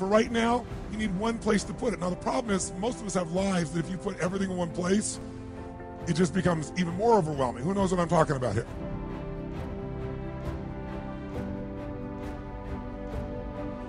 For right now, you need one place to put it. Now, the problem is most of us have lives that if you put everything in one place, it just becomes even more overwhelming. Who knows what I'm talking about here?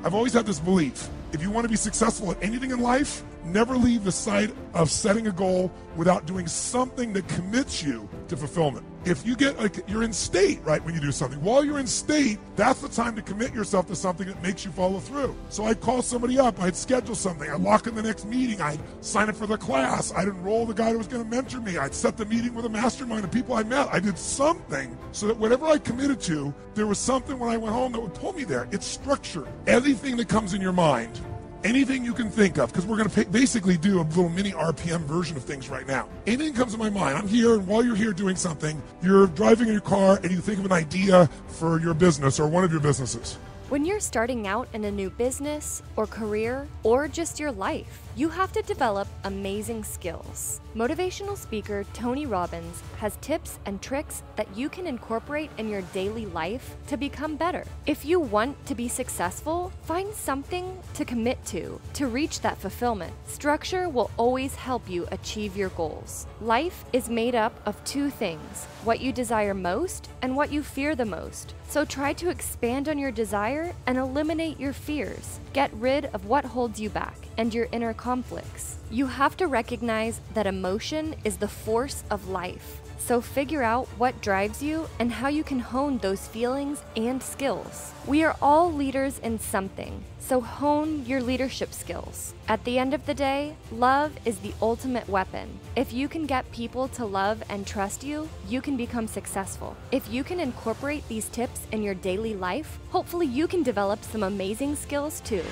I've always had this belief. If you want to be successful at anything in life, never leave the sight of setting a goal without doing something that commits you to fulfillment. If you get, like, you're in state, right, when you do something. While you're in state, that's the time to commit yourself to something that makes you follow through. So I'd call somebody up, I'd schedule something, I'd lock in the next meeting, I'd sign up for the class, I'd enroll the guy who was going to mentor me, I'd set the meeting with a mastermind of people I met. I did something so that whatever I committed to, there was something when I went home that would pull me there. It's structure. Everything that comes in your mind, anything you can think of, because we're going to basically do a little mini RPM version of things right now. Anything comes to my mind, I'm here, and while you're here doing something, you're driving in your car and you think of an idea for your business or one of your businesses. When you're starting out in a new business or career or just your life, you have to develop amazing skills. Motivational speaker Tony Robbins has tips and tricks that you can incorporate in your daily life to become better. If you want to be successful, find something to commit to reach that fulfillment. Structure will always help you achieve your goals. Life is made up of two things, what you desire most and what you fear the most. So try to expand on your desire and eliminate your fears. Get rid of what holds you back and your inner conflicts. You have to recognize that emotion is the force of life. So figure out what drives you and how you can hone those feelings and skills. We are all leaders in something, so hone your leadership skills. At the end of the day, love is the ultimate weapon. If you can get people to love and trust you, you can become successful. If you can incorporate these tips in your daily life, hopefully you can develop some amazing skills too.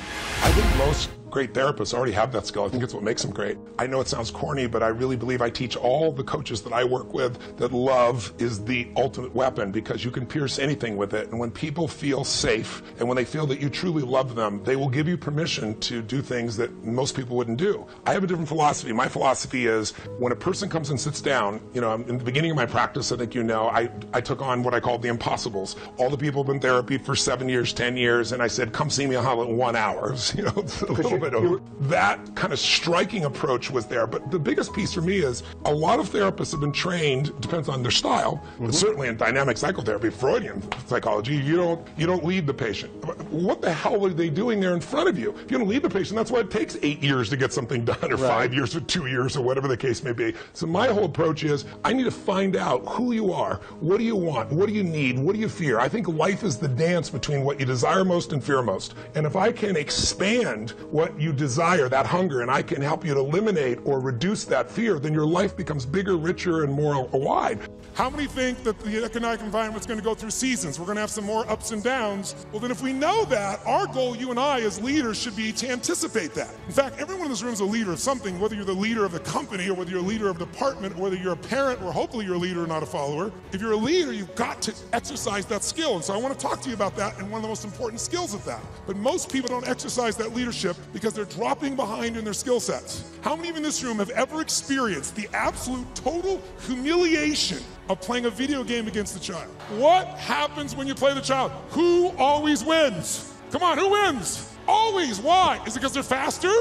I think most great therapists already have that skill. I think it's what makes them great. I know it sounds corny, but I really believe I teach all the coaches that I work with that love is the ultimate weapon because you can pierce anything with it. And when people feel safe and when they feel that you truly love them, they will give you permission to do things that most people wouldn't do. I have a different philosophy. My philosophy is when a person comes and sits down, you know, in the beginning of my practice, I think you know, I took on what I called the impossibles. All the people have been in therapy for 7 years, 10 years, and I said, come see me in 1 hour. You know, it's a little bit over. That kind of striking approach was there. But the biggest piece for me is a lot of therapists have been trained, depends on their style, but certainly in dynamic psychotherapy, Freudian psychology, you don't lead the patient. What the hell are they doing there in front of you? If you don't lead the patient, that's why it takes 8 years to get something done, or right. 5 years or 2 years or whatever the case may be. So my whole approach is I need to find out who you are, what do you want, what do you need, what do you fear? I think life is the dance between what you desire most and fear most. And if I can expand what you desire, that hunger, and I can help you to eliminate or reduce that fear, then your life becomes bigger, richer, and more wide. How many think that the economic environment's going to go through seasons? We're going to have some more ups and downs. Well, then if we know that, our goal, you and I as leaders, should be to anticipate that. In fact, everyone in this room is a leader of something, whether you're the leader of the company or whether you're a leader of a department or whether you're a parent or hopefully you're a leader and not a follower. If you're a leader, you've got to exercise that skill. And so I want to talk to you about that and one of the most important skills of that. But most people don't exercise that leadership because they're dropping behind in their skill sets. How many in this room have ever experienced the absolute total humiliation of playing a video game against the child? What happens when you play the child? Who always wins? Come on, who wins? Always. Why? Is it because they're faster?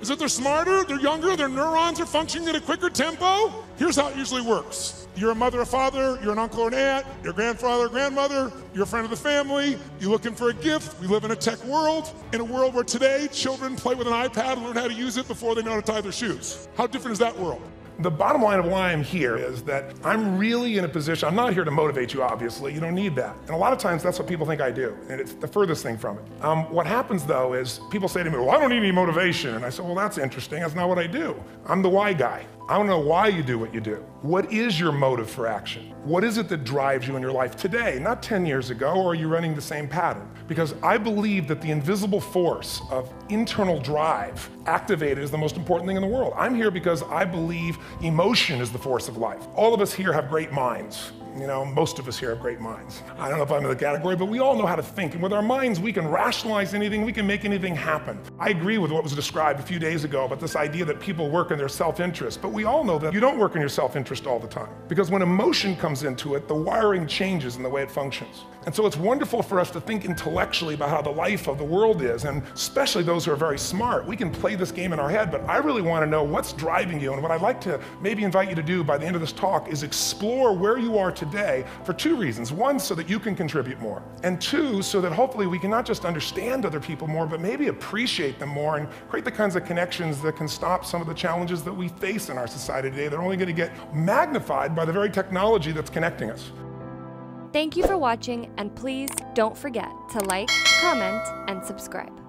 Is it they're smarter? They're younger? Their neurons are functioning at a quicker tempo? Here's how it usually works. You're a mother, a father, you're an uncle or an aunt, your grandfather or grandmother, you're a friend of the family, you're looking for a gift. We live in a tech world, in a world where today children play with an iPad and learn how to use it before they know how to tie their shoes. How different is that world? The bottom line of why I'm here is that I'm really in a position, I'm not here to motivate you, obviously, you don't need that. And a lot of times that's what people think I do, and it's the furthest thing from it. What happens though is people say to me, well, I don't need any motivation. And I say, well, that's interesting, that's not what I do. I'm the why guy. I don't know why you do what you do. What is your motive for action? What is it that drives you in your life today, not 10 years ago, or are you running the same pattern? Because I believe that the invisible force of internal drive activated is the most important thing in the world. I'm here because I believe emotion is the force of life. All of us here have great minds. You know, most of us here have great minds. I don't know if I'm in the category, but we all know how to think. And with our minds, we can rationalize anything, we can make anything happen. I agree with what was described a few days ago about this idea that people work in their self-interest, but we all know that you don't work in your self-interest all the time. Because when emotion comes into it, the wiring changes in the way it functions. And so it's wonderful for us to think intellectually about how the life of the world is, and especially those who are very smart. We can play this game in our head, but I really want to know what's driving you. And what I'd like to maybe invite you to do by the end of this talk is explore where you are today for two reasons. One, so that you can contribute more. And two, so that hopefully we can not just understand other people more, but maybe appreciate them more and create the kinds of connections that can stop some of the challenges that we face in our society today. They're only going to get magnified by the very technology that's connecting us. Thank you for watching, and please don't forget to like, comment, and subscribe.